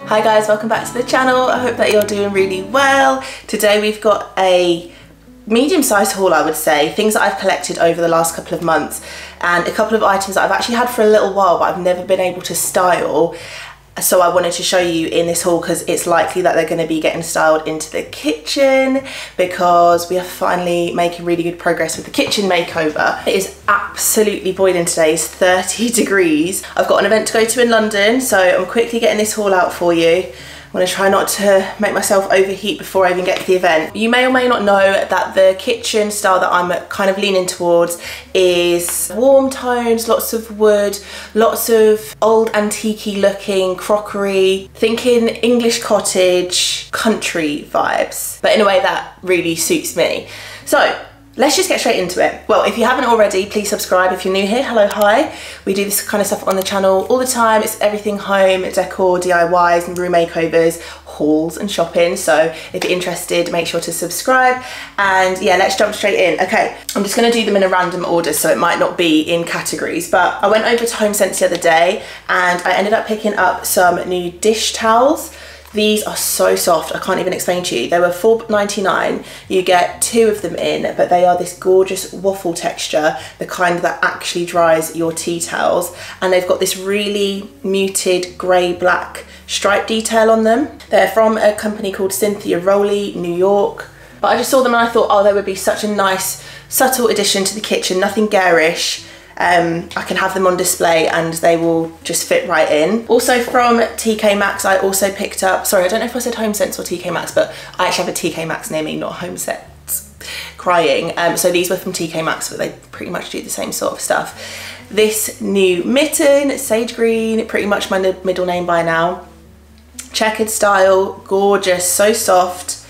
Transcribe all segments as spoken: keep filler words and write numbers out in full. Hi guys, welcome back to the channel. I hope that you're doing really well. Today we've got a medium-sized haul, I would say, things that I've collected over the last couple of months and a couple of items that I've actually had for a little while but I've never been able to style. So I wanted to show you in this haul because it's likely that they're going to be getting styled into the kitchen because we are finally making really good progress with the kitchen makeover. It is absolutely boiling today, it's thirty degrees. I've got an event to go to in London, so I'm quickly getting this haul out for you. I'm going to try not to make myself overheat before I even get to the event. You may or may not know that the kitchen style that I'm kind of leaning towards is warm tones, lots of wood, lots of old antiquey looking crockery, thinking English cottage, country vibes, but in a way that really suits me. So let's just get straight into it. Well, if you haven't already, please subscribe. If you're new here, hello, hi. We do this kind of stuff on the channel all the time. It's everything home, decor, D I Ys, and room makeovers, hauls and shopping. So if you're interested, make sure to subscribe. And yeah, let's jump straight in. Okay, I'm just gonna do them in a random order, so it might not be in categories, but I went over to Home Sense the other day and I ended up picking up some new dish towels. These are so soft, I can't even explain to you. They were four ninety-nine, you get two of them in, but they are this gorgeous waffle texture, the kind that actually dries your tea towels. And they've got this really muted grey-black stripe detail on them. They're from a company called Cynthia Rowley, New York. But I just saw them and I thought, oh, they would be such a nice, subtle addition to the kitchen, nothing garish. Um, I can have them on display and they will just fit right in. Also from T K Maxx, I also picked up, sorry, I don't know if I said Home Sense or T K Maxx, but I actually have a T K Maxx near me, not Home Sense. Crying. Um, so these were from T K Maxx, but they pretty much do the same sort of stuff. This new mitten, sage green, pretty much my middle name by now. Checkered style, gorgeous, so soft.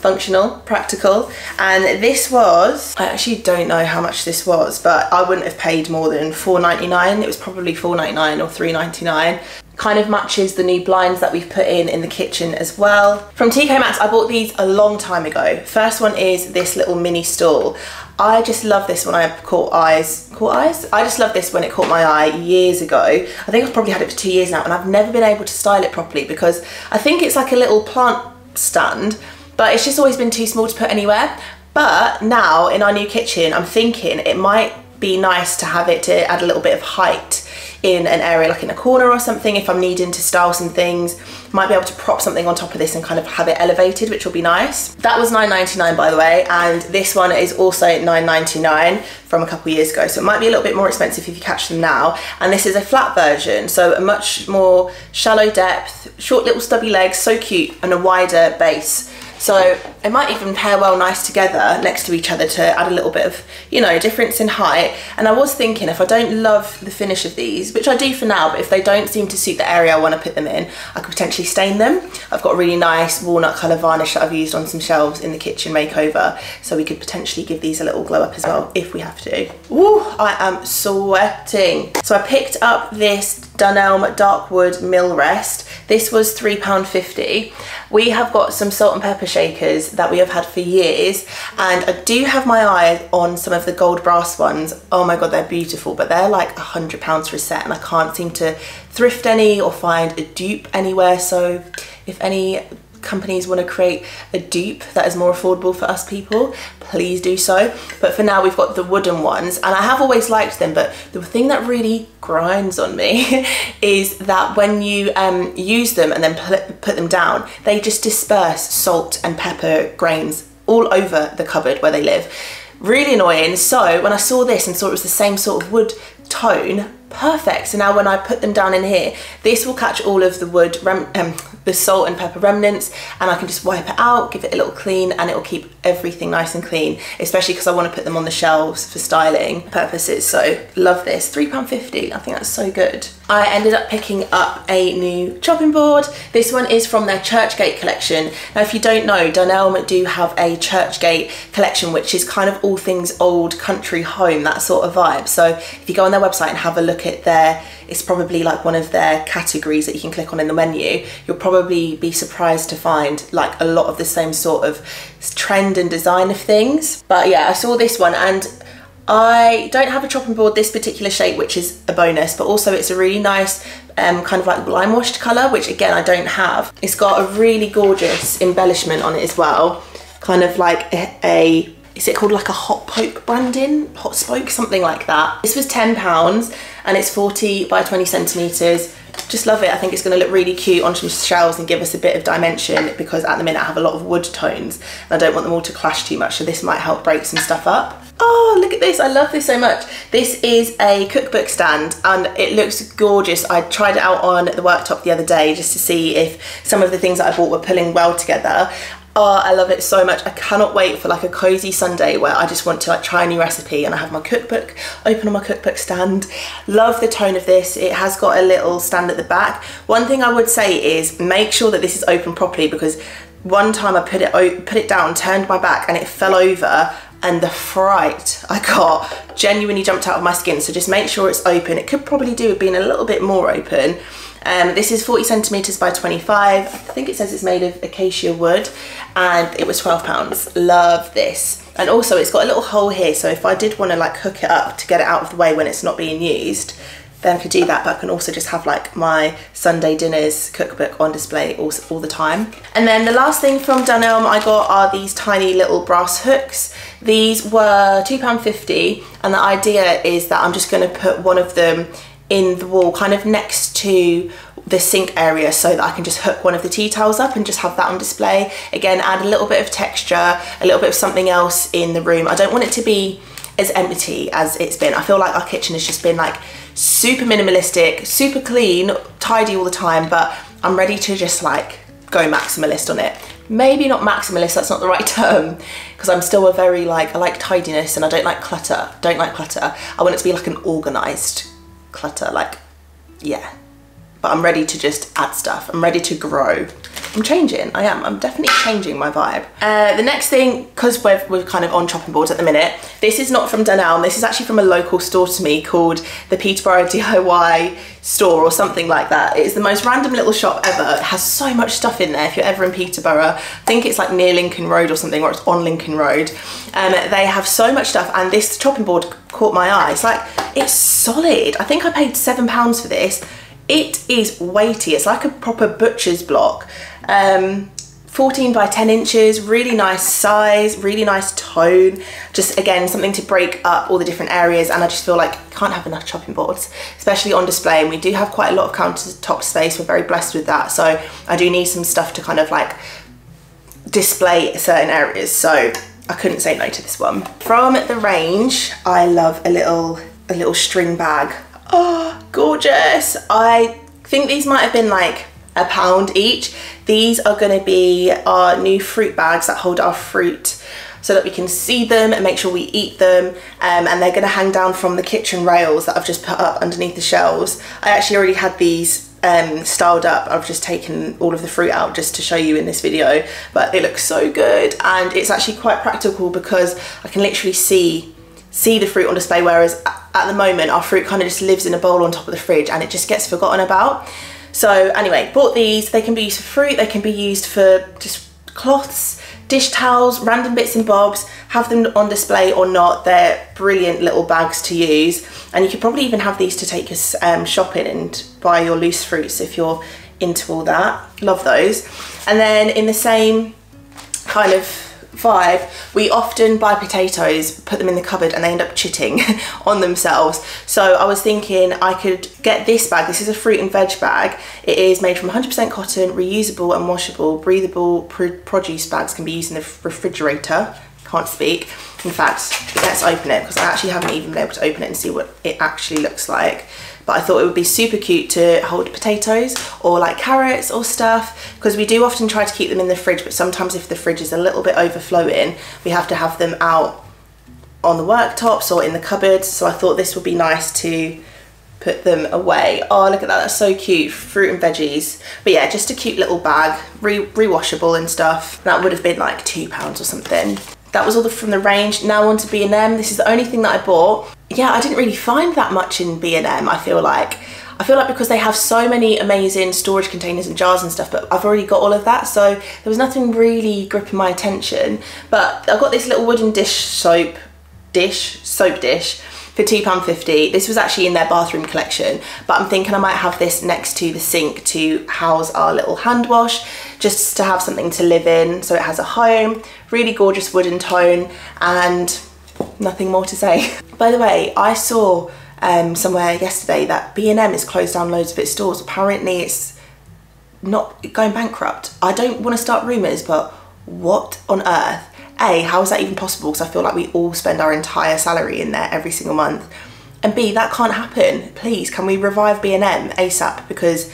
Functional, practical, and this was, I actually don't know how much this was, but I wouldn't have paid more than four ninety-nine. It was probably four ninety-nine or three ninety-nine. Kind of matches the new blinds that we've put in in the kitchen as well. From T K Maxx, I bought these a long time ago. First one is this little mini stall. I just love this when I caught eyes, caught eyes? I just love this when it caught my eye years ago. I think I've probably had it for two years now and I've never been able to style it properly because I think it's like a little plant stand, but it's just always been too small to put anywhere. But now in our new kitchen, I'm thinking it might be nice to have it to add a little bit of height in an area, like in a corner or something, if I'm needing to style some things. Might be able to prop something on top of this and kind of have it elevated, which will be nice. That was nine ninety-nine, by the way, and this one is also nine ninety-nine from a couple years ago, so it might be a little bit more expensive if you catch them now. And this is a flat version, so a much more shallow depth, short little stubby legs, so cute, and a wider base. So it might even pair well nice together next to each other to add a little bit of, you know, difference in height. And I was thinking, if I don't love the finish of these, which I do for now, but if they don't seem to suit the area I want to put them in, I could potentially stain them. I've got a really nice walnut colour varnish that I've used on some shelves in the kitchen makeover, so we could potentially give these a little glow up as well if we have to. Ooh, I am sweating. So I picked up this Dunelm dark wood mill rest. This was three pounds fifty. We have got some salt and pepper shakers that we have had for years, and I do have my eye on some of the gold brass ones. Oh my god, they're beautiful, but they're like a hundred pounds for a set and I can't seem to thrift any or find a dupe anywhere. So if any companies want to create a dupe that is more affordable for us people, please do so. But for now we've got the wooden ones, and I have always liked them, but the thing that really grinds on me is that when you um, use them and then put them down, they just disperse salt and pepper grains all over the cupboard where they live. Really annoying. So when I saw this and saw it was the same sort of wood tone, perfect. So now when I put them down in here, this will catch all of the wood rem um, the salt and pepper remnants, and I can just wipe it out, give it a little clean, and it'll keep everything nice and clean, especially because I want to put them on the shelves for styling purposes. So love this, three pounds fifty. I think that's so good. I ended up picking up a new chopping board. This one is from their Churchgate collection. Now if you don't know, Dunelm do have a Churchgate collection, which is kind of all things old country home, that sort of vibe. So if you go on their website and have a look at their, it's probably like one of their categories that you can click on in the menu, you'll probably be surprised to find like a lot of the same sort of trend and design of things. But yeah, I saw this one and I don't have a chopping board this particular shade, which is a bonus, but also it's a really nice um, kind of like lime washed colour, which again I don't have. It's got a really gorgeous embellishment on it as well, kind of like a, a is it called like a hot poke branding, hot spoke, something like that. This was ten pounds and it's forty by twenty centimetres. Just love it. I think it's going to look really cute on some shelves and give us a bit of dimension, because at the minute I have a lot of wood tones and I don't want them all to clash too much, so this might help break some stuff up. Oh, look at this. I love this so much. This is a cookbook stand and it looks gorgeous. I tried it out on the worktop the other day just to see if some of the things that I bought were pulling well together. Oh, I love it so much. I cannot wait for like a cozy Sunday where I just want to like try a new recipe and I have my cookbook open on my cookbook stand. Love the tone of this. It has got a little stand at the back. One thing I would say is make sure that this is open properly, because one time I put it put it down, turned my back, and it fell over, and the fright I got genuinely jumped out of my skin. So just make sure it's open. It could probably do with being a little bit more open. Um, this is forty centimetres by twenty-five. I think it says it's made of acacia wood and it was twelve pounds. Love this. And also it's got a little hole here, so if I did want to like hook it up to get it out of the way when it's not being used, then I could do that, but I can also just have like my Sunday dinners cookbook on display all, all the time. And then the last thing from Dunelm I got are these tiny little brass hooks. These were two pounds fifty, and the idea is that I'm just going to put one of them in the wall kind of next to the sink area so that I can just hook one of the tea towels up and just have that on display. Again, add a little bit of texture, a little bit of something else in the room. I don't want it to be as empty as it's been. I feel like our kitchen has just been like super minimalistic, super clean, tidy all the time, but I'm ready to just like go maximalist on it. Maybe not maximalist, that's not the right term, because I'm still a very like, I like tidiness and I don't like clutter, don't like clutter. I want it to be like an organised clutter, like, yeah, but I'm ready to just add stuff. I'm ready to grow. I'm changing. I am. I'm definitely changing my vibe. Uh, the next thing, because we're, we're kind of on chopping boards at the minute, this is not from Dunelm. This is actually from a local store to me called the Peterborough D I Y store or something like that. It's the most random little shop ever. It has so much stuff in there. If you're ever in Peterborough, I think it's like near Lincoln Road or something, or it's on Lincoln Road. Um, they have so much stuff, and this chopping board caught my eye. It's like, it's solid. I think I paid seven pounds for this. It is weighty. It's like a proper butcher's block. Um, fourteen by ten inches, really nice size, really nice tone. Just again, something to break up all the different areas, and I just feel like I can't have enough chopping boards, especially on display. And we do have quite a lot of countertop space. We're very blessed with that. So I do need some stuff to kind of like display certain areas. So I couldn't say no to this one. From The Range, I love a little, a little string bag. Oh, gorgeous. I think these might have been like a pound each. These are going to be our new fruit bags that hold our fruit so that we can see them and make sure we eat them, um, and they're going to hang down from the kitchen rails that I've just put up underneath the shelves. I actually already had these um styled up. I've just taken all of the fruit out just to show you in this video, but it looks so good, and it's actually quite practical because I can literally see see the fruit on display, whereas at the moment our fruit kind of just lives in a bowl on top of the fridge and it just gets forgotten about. So anyway, bought these. They can be used for fruit, they can be used for just cloths, dish towels, random bits and bobs. Have them on display or not, they're brilliant little bags to use, and you could probably even have these to take us um, shopping and buy your loose fruits if you're into all that. Love those. And then in the same kind of vibe, we often buy potatoes, put them in the cupboard, and they end up chitting on themselves. So I was thinking I could get this bag. This is a fruit and veg bag. It is made from one hundred percent cotton, reusable and washable, breathable pr produce bags can be used in the refrigerator. Can't speak. In fact, let's open it, because I actually haven't even been able to open it and see what it actually looks like. But I thought it would be super cute to hold potatoes or like carrots or stuff, because we do often try to keep them in the fridge, but sometimes if the fridge is a little bit overflowing, we have to have them out on the worktops or in the cupboards. So I thought this would be nice to put them away. Oh, look at that. That's so cute. Fruit and veggies. But yeah, just a cute little bag, re rewashable and stuff. That would have been like two pounds or something. That was all the, from The Range. Now on to B and M. This is the only thing that I bought. Yeah, I didn't really find that much in B and M, I feel like. I feel like because they have so many amazing storage containers and jars and stuff, but I've already got all of that, so there was nothing really gripping my attention. But I got this little wooden dish soap dish, soap dish, for two pounds fifty. This was actually in their bathroom collection, but I'm thinking I might have this next to the sink to house our little hand wash, just to have something to live in, so it has a home. Really gorgeous wooden tone, and nothing more to say. By the way, I saw um, somewhere yesterday that B and M has closed down loads of its stores. Apparently it's not going bankrupt. I don't want to start rumours, but what on earth? A, how is that even possible? Because I feel like we all spend our entire salary in there every single month. And B, that can't happen. Please, can we revive B and M ASAP? Because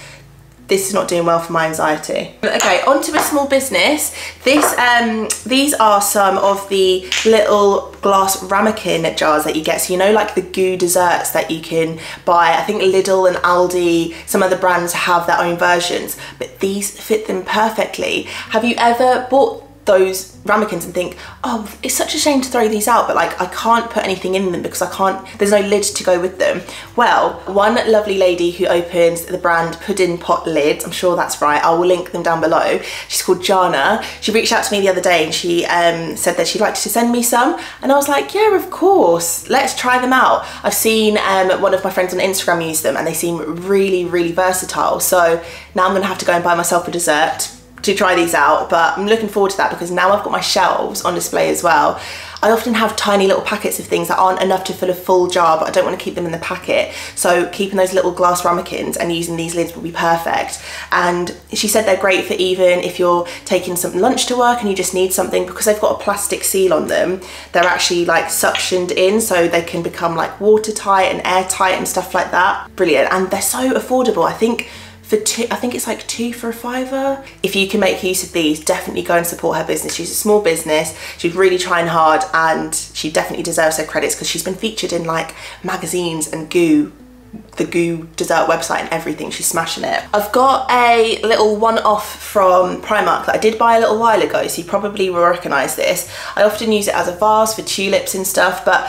this is not doing well for my anxiety. Okay, on to a small business. This, um, these are some of the little glass ramekin jars that you get. So you know, like the goo desserts that you can buy. I think Lidl and Aldi, some other brands have their own versions, but these fit them perfectly. Have you ever bought those ramekins and think, oh, it's such a shame to throw these out, but like I can't put anything in them because I can't, there's no lid to go with them? Well, one lovely lady who opens the brand Pudding Pot Lids, I'm sure that's right, I will link them down below, she's called Jana, she reached out to me the other day and she um, said that she'd like to send me some, and I was like, yeah, of course, let's try them out. I've seen um, one of my friends on Instagram use them and they seem really, really versatile, so now I'm gonna have to go and buy myself a dessert to try these out, but I'm looking forward to that because now I've got my shelves on display as well. I often have tiny little packets of things that aren't enough to fill a full jar, but I don't want to keep them in the packet, so keeping those little glass ramekins and using these lids will be perfect. And she said they're great for even if you're taking some lunch to work and you just need something, because they've got a plastic seal on them, they're actually like suctioned in, so they can become like watertight and airtight and stuff like that. Brilliant. And they're so affordable. I think For two, I think it's like two for a fiver. If you can make use of these, definitely go and support her business. She's a small business, she's really trying hard, and she definitely deserves her credits because she's been featured in like magazines and goo, the goo dessert website and everything. She's smashing it. I've got a little one-off from Primark that I did buy a little while ago, so you probably will recognise this. I often use it as a vase for tulips and stuff, but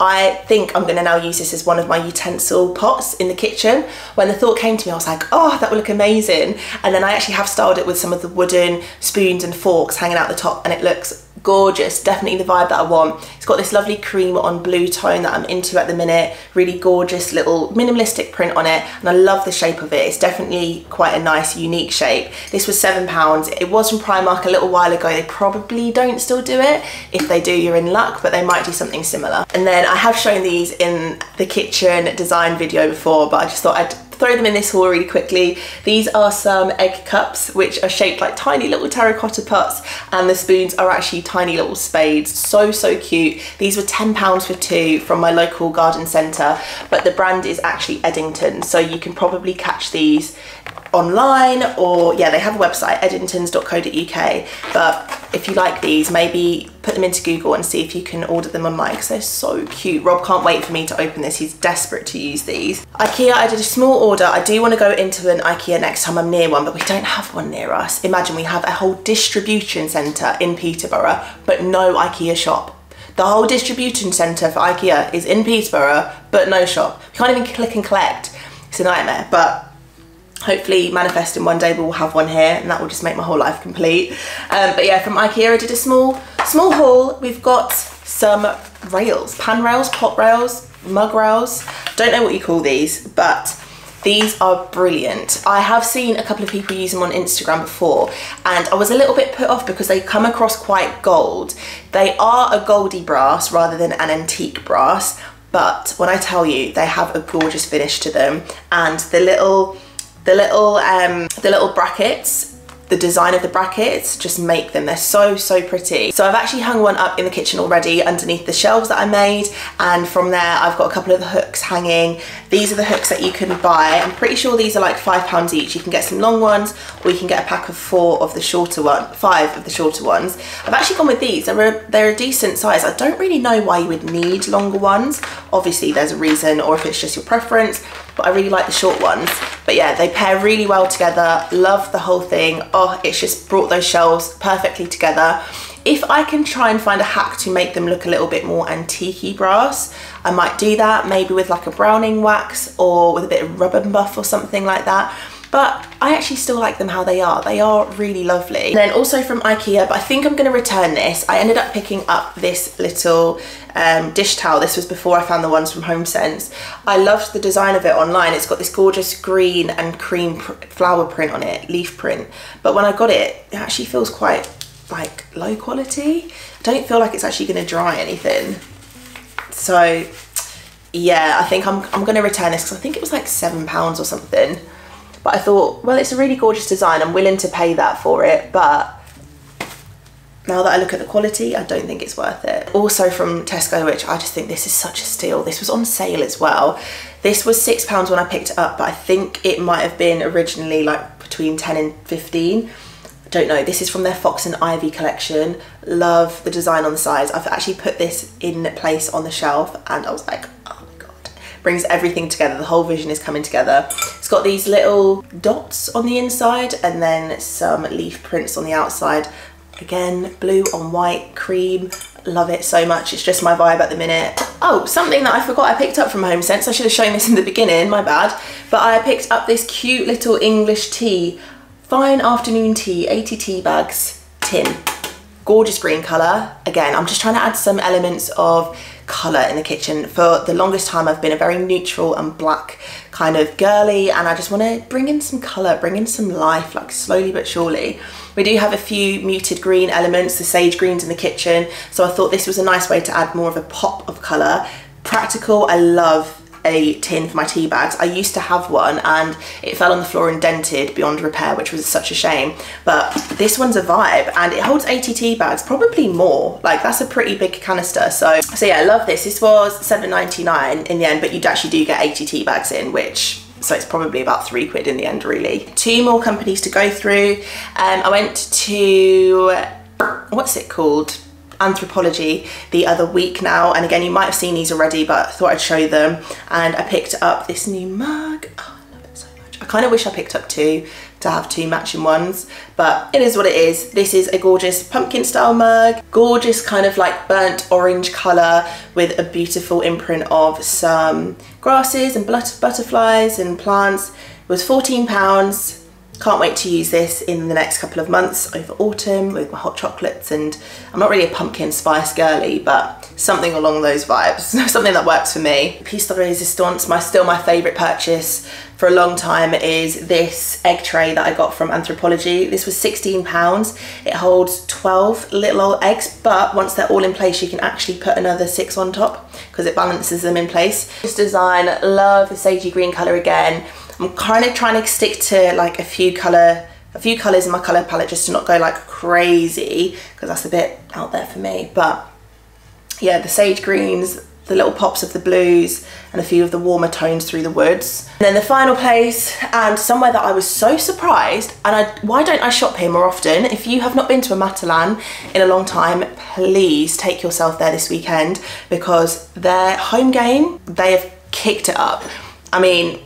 I think I'm gonna now use this as one of my utensil pots in the kitchen. When the thought came to me, I was like, oh, that would look amazing. And then I actually have styled it with some of the wooden spoons and forks hanging out the top, and it looks gorgeous. Definitely the vibe that I want. It's got this lovely cream on blue tone that I'm into at the minute. Really gorgeous little minimalistic print on it, and I love the shape of it. It's definitely quite a nice, unique shape. This was seven pounds. It was from Primark a little while ago. They probably don't still do it. If they do, you're in luck, but they might do something similar. And then I have shown these in the kitchen design video before, but I just thought I'd throw them in this haul really quickly. These are some egg cups, which are shaped like tiny little terracotta pots, and the spoons are actually tiny little spades. So, so cute. These were ten pounds for two from my local garden centre, but the brand is actually Eddingtons, so you can probably catch these online, or yeah, they have a website, eddingtons dot co dot U K, but if you like these, maybe put them into Google and see if you can order them online because they're so cute. Rob can't wait for me to open this, he's desperate to use these. IKEA, I did a small order. I do want to go into an IKEA next time I'm near one, but we don't have one near us. Imagine, we have a whole distribution centre in Peterborough but no IKEA shop. The whole distribution centre for IKEA is in Peterborough but no shop. We can't even click and collect. It's a nightmare, but hopefully manifesting one day we'll have one here, and that will just make my whole life complete. Um, but yeah, from IKEA I did a small small haul. We've got some rails, pan rails, pot rails, mug rails, don't know what you call these, but these are brilliant. I have seen a couple of people use them on Instagram before, and I was a little bit put off because they come across quite gold. They are a goldy brass rather than an antique brass, but when I tell you, they have a gorgeous finish to them, and the little The little, um, the little brackets, the design of the brackets, just make them. They're so, so pretty. So I've actually hung one up in the kitchen already underneath the shelves that I made, and from there I've got a couple of the hooks hanging. These are the hooks that you can buy. I'm pretty sure these are like five pounds each. You can get some long ones, or you can get a pack of four of the shorter one, five of the shorter ones. I've actually gone with these. They're a, they're a decent size. I don't really know why you would need longer ones. Obviously there's a reason, or if it's just your preference, but I really like the short ones. But yeah, they pair really well together. Love the whole thing. Oh, it's just brought those shelves perfectly together. If I can try and find a hack to make them look a little bit more antique-y brass, I might do that, maybe with like a browning wax or with a bit of rub and buff or something like that. but I actually still like them how they are. They are really lovely. And then also from IKEA, but I think I'm going to return this, I ended up picking up this little um, dish towel. This was before I found the ones from HomeSense. I loved the design of it online. It's got this gorgeous green and cream pr flower print on it, leaf print. But when I got it, it actually feels quite like low quality. I don't feel like it's actually going to dry anything. So yeah, I think I'm, I'm going to return this because I think it was like seven pounds or something. But I thought, well, it's a really gorgeous design. I'm willing to pay that for it. But now that I look at the quality, I don't think it's worth it. Also from Tesco, which I just think this is such a steal. This was on sale as well. This was six pounds when I picked it up, but I think it might have been originally like between ten and fifteen. I don't know. This is from their Fox and Ivy collection. Love the design on the sides. I've actually put this in place on the shelf and I was like, brings everything together. The whole vision is coming together. It's got these little dots on the inside and then some leaf prints on the outside. Again, blue on white, cream. Love it so much. It's just my vibe at the minute. Oh, something that I forgot I picked up from HomeSense. I should have shown this in the beginning, my bad. But I picked up this cute little English tea, fine afternoon tea, eighty tea bags, tin. Gorgeous green colour. Again, I'm just trying to add some elements of colour in the kitchen. For the longest time I've been a very neutral and black kind of girly, and I just want to bring in some colour, bring in some life, like slowly but surely. We do have a few muted green elements, the sage greens in the kitchen, so I thought this was a nice way to add more of a pop of colour. Practical. I love a tin for my tea bags. I used to have one and it fell on the floor and dented beyond repair, which was such a shame, but this one's a vibe and it holds eighty tea bags, probably more. Like, that's a pretty big canister. So so yeah, I love this. This was seven ninety-nine in the end, but you actually do get eighty tea bags in, which, so it's probably about three quid in the end really. Two more companies to go through. um I went to, what's it called, Anthropologie the other week now, and again, you might have seen these already, but I thought I'd show them. And I picked up this new mug. Oh, I love it so much. I kind of wish I picked up two to have two matching ones, but it is what it is. This is a gorgeous pumpkin style mug, gorgeous kind of like burnt orange colour with a beautiful imprint of some grasses and butterflies and plants. It was fourteen pounds. Can't wait to use this in the next couple of months over autumn with my hot chocolates, and I'm not really a pumpkin spice girly, but something along those vibes, something that works for me. Piece de resistance, my still my favourite purchase for a long time, is this egg tray that I got from Anthropologie. This was sixteen pounds. It holds twelve little old eggs, but once they're all in place, you can actually put another six on top because it balances them in place. This design, love the sagey green colour again. I'm kind of trying to stick to like a few colour, a few colours in my colour palette, just to not go like crazy, because that's a bit out there for me. But yeah, the sage greens, the little pops of the blues, and a few of the warmer tones through the woods. And then the final place, and somewhere that I was so surprised, and I, why don't I shop here more often? If you have not been to a Matalan in a long time, please take yourself there this weekend, because their home game, they have kicked it up. I mean,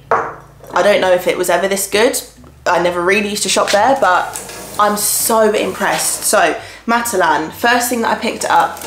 I don't know if it was ever this good. I never really used to shop there, but I'm so impressed. So Matalan, first thing that I picked up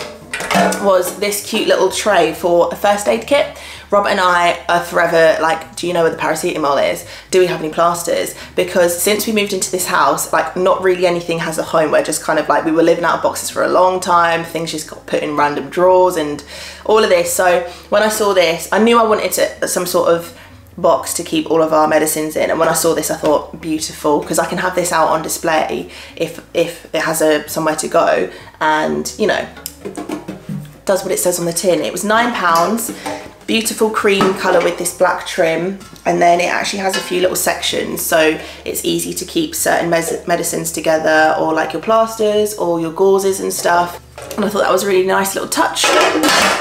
was this cute little tray for a first aid kit. Rob and I are forever like, do you know where the paracetamol is? Do we have any plasters? Because since we moved into this house, like, not really anything has a home. We're just kind of like, we were living out of boxes for a long time. Things just got put in random drawers and all of this. So when I saw this, I knew I wanted to, some sort of box to keep all of our medicines in, and when I saw this I thought, beautiful, because I can have this out on display if if it has a somewhere to go, and you know, does what it says on the tin. It was nine pounds. Beautiful cream colour with this black trim, and then it actually has a few little sections, so it's easy to keep certain medicines together, or like your plasters or your gauzes and stuff. And I thought that was a really nice little touch.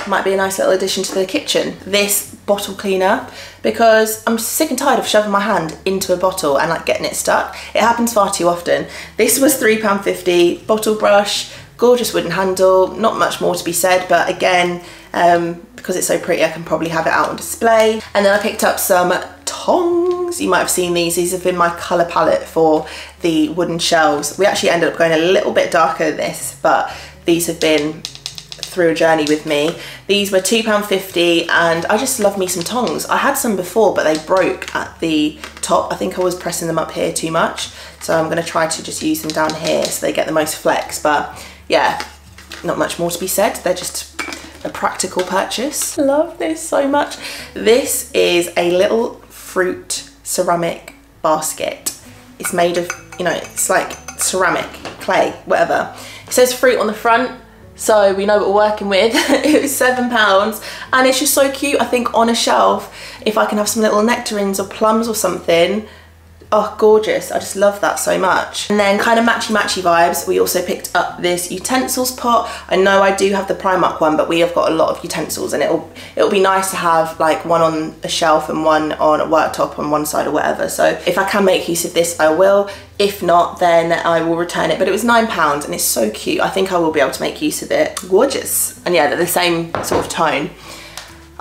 Might be a nice little addition to the kitchen, this bottle cleaner, because I'm sick and tired of shoving my hand into a bottle and like getting it stuck. It happens far too often. This was three pounds fifty. Bottle brush, gorgeous wooden handle, not much more to be said, but again, um, because it's so pretty, I can probably have it out on display. And then I picked up some tongs. You might have seen these. These have been my colour palette for the wooden shelves. We actually ended up going a little bit darker than this, but these have been through a journey with me. These were two pounds fifty and I just love me some tongs. I had some before, but they broke at the top. I think I was pressing them up here too much. So I'm gonna try to just use them down here so they get the most flex. But yeah, not much more to be said. They're just a practical purchase. Love this so much. This is a little fruit ceramic basket. It's made of, you know, it's like ceramic, clay, whatever. It says fruit on the front, so we know what we're working with. It was seven pounds and it's just so cute. I think on a shelf, if I can have some little nectarines or plums or something, oh, gorgeous. I just love that so much. And then kind of matchy-matchy vibes, we also picked up this utensils pot. I know I do have the Primark one, but we have got a lot of utensils and it'll it'll be nice to have like one on a shelf and one on a worktop on one side or whatever. So if I can make use of this, I will. If not, then I will return it. But it was nine pounds and it's so cute. I think I will be able to make use of it. Gorgeous. And yeah, they're the same sort of tone.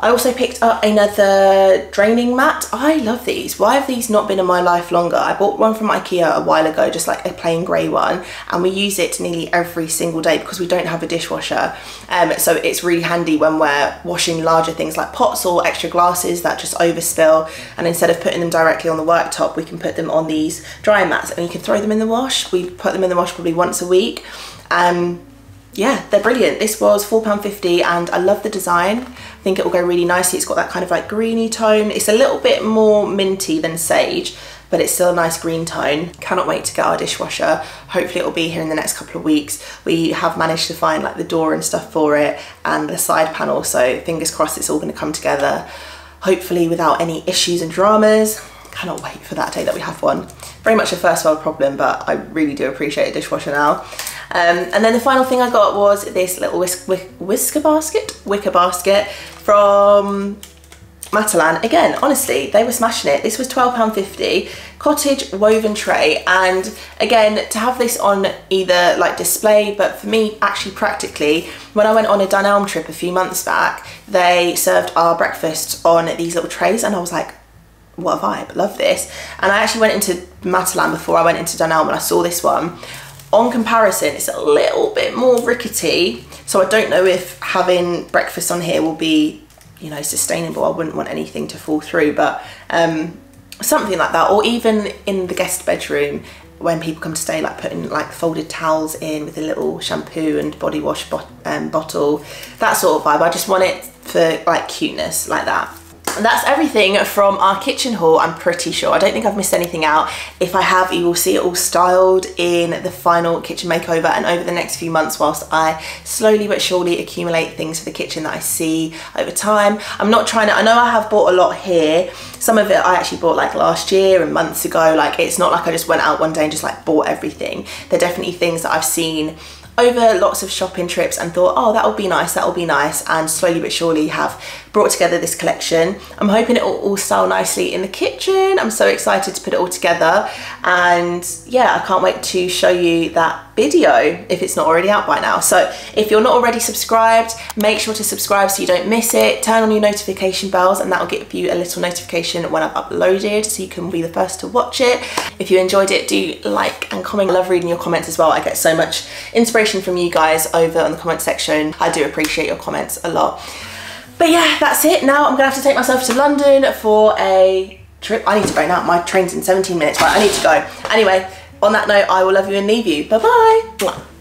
I also picked up another draining mat. I love these. Why have these not been in my life longer? I bought one from IKEA a while ago, just like a plain grey one, and we use it nearly every single day because we don't have a dishwasher. Um, so it's really handy when we're washing larger things like pots or extra glasses that just overspill, and instead of putting them directly on the worktop, we can put them on these dry mats and you can throw them in the wash. We put them in the wash probably once a week. Um, Yeah, they're brilliant. This was four pounds fifty and I love the design. I think it will go really nicely. It's got that kind of like greeny tone. It's a little bit more minty than sage, but it's still a nice green tone. Cannot wait to get our dishwasher. Hopefully it'll be here in the next couple of weeks. We have managed to find like the door and stuff for it and the side panel, so fingers crossed it's all going to come together, hopefully without any issues and dramas. Cannot wait for that day that we have one. Very much a first world problem, but I really do appreciate a dishwasher now. Um, and then the final thing I got was this little whisk, whisk, whisker basket, wicker basket from Matalan. Again, honestly, they were smashing it. This was twelve pounds fifty, cottage woven tray. And again, to have this on either like display, but for me, actually practically, when I went on a Dunelm trip a few months back, they served our breakfast on these little trays and I was like, what a vibe, love this. And I actually went into Matalan before I went into Dunelm and I saw this one. On comparison, it's a little bit more rickety, so I don't know if having breakfast on here will be, you know, sustainable. I wouldn't want anything to fall through, but um, something like that, or even in the guest bedroom when people come to stay, like putting like folded towels in with a little shampoo and body wash bot um, bottle, that sort of vibe. I just want it for like cuteness like that. And that's everything from our kitchen haul, I'm pretty sure. I don't think I've missed anything out. If I have, you will see it all styled in the final kitchen makeover and over the next few months whilst I slowly but surely accumulate things for the kitchen that I see over time. I'm not trying to, I know I have bought a lot here. Some of it I actually bought like last year and months ago. Like it's not like I just went out one day and just like bought everything. They're definitely things that I've seen over lots of shopping trips and thought, oh, that'll be nice, that'll be nice, and slowly but surely have brought together this collection. I'm hoping it will all style nicely in the kitchen. I'm so excited to put it all together, and yeah, I can't wait to show you that video if it's not already out by now. So if you're not already subscribed, make sure to subscribe so you don't miss it. Turn on your notification bells and that'll give you a little notification when I've uploaded so you can be the first to watch it. If you enjoyed it, do like and comment. I love reading your comments as well. I get so much inspiration from you guys over on the comment section. I do appreciate your comments a lot. But yeah, that's it. Now I'm gonna have to take myself to London for a trip. I need to go now, my train's in seventeen minutes, right? I need to go. Anyway, on that note, I will love you and leave you. Bye bye.